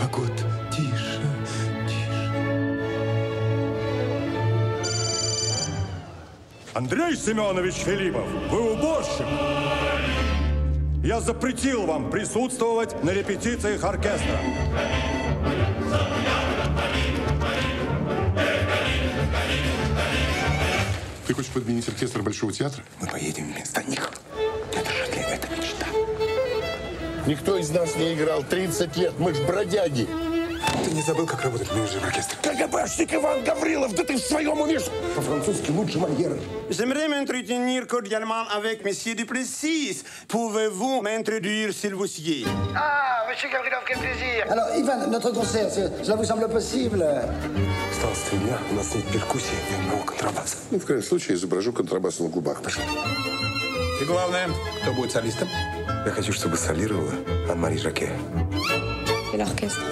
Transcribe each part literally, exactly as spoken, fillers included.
погод. Тише, тише. Андрей Семенович Филиппов, вы уборщик. Я запретил вам присутствовать на репетициях оркестра. Ты хочешь подменить оркестр Большого театра? Мы поедем вместо них. Это же для этого мечта. Никто из нас не играл тридцать лет. Мы ж бродяги. Ты не забыл, как работать менеджер оркестра? КГБшник Иван Гаврилов, да ты в своем уме! По-французски лучше манеры. J'aimerais m'entretenir cordialement avec Monsieur de Plessis. Pouvez-vous m'introduire, s'il vous plaît? Ah, Monsieur Gavrilov, quel plaisir! Alors, Иван, notre concert, cela vous semble possible? Осталось три дня, у нас нет перкуссии, я не могу контрабаса. Ну, в крайнем случае, изображу контрабас на губах. Пошли. И главное, кто будет солистом? Я хочу, чтобы солировала Marie-Jacques. И оркестр.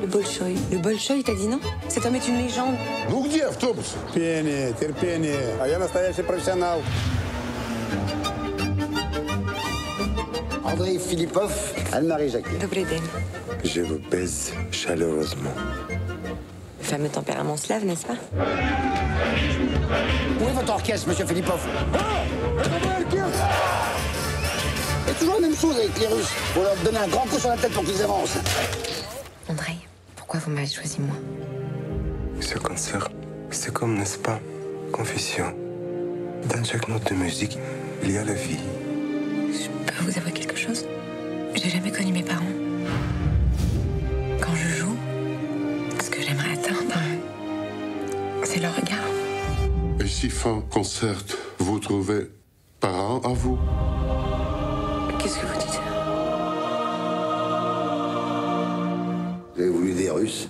Le Bolchoï. Le Bolchoï, t'as dit non? Cet homme est une légende. Ну где автобус? Терпение, терпение. А я настоящий профессионал. Андрей Филиппов, Marie-Jacques. Добрый день. Je vous baise chaleureusement. Le fameux tempérament slave, n'est-ce pas? Où est votre orchestre, Monsieur Filippov? C'est toujours la même chose avec les Russes. Vous leur donnez un grand coup sur la tête pour qu'ils avancent. Andrei, pourquoi vous m'avez choisi moi? Ce concert, c'est comme, n'est-ce pas, confession. Dans chaque note de musique, il y a la vie. Je peux vous avouer quelque chose? J'ai jamais connu mes parents. Quand je joue, ce que j'aimerais atteindre, c'est leur regard. Et si fin concert, vous trouvez parents à vous? Qu'est-ce que vous dites? Vous voulez des Russes?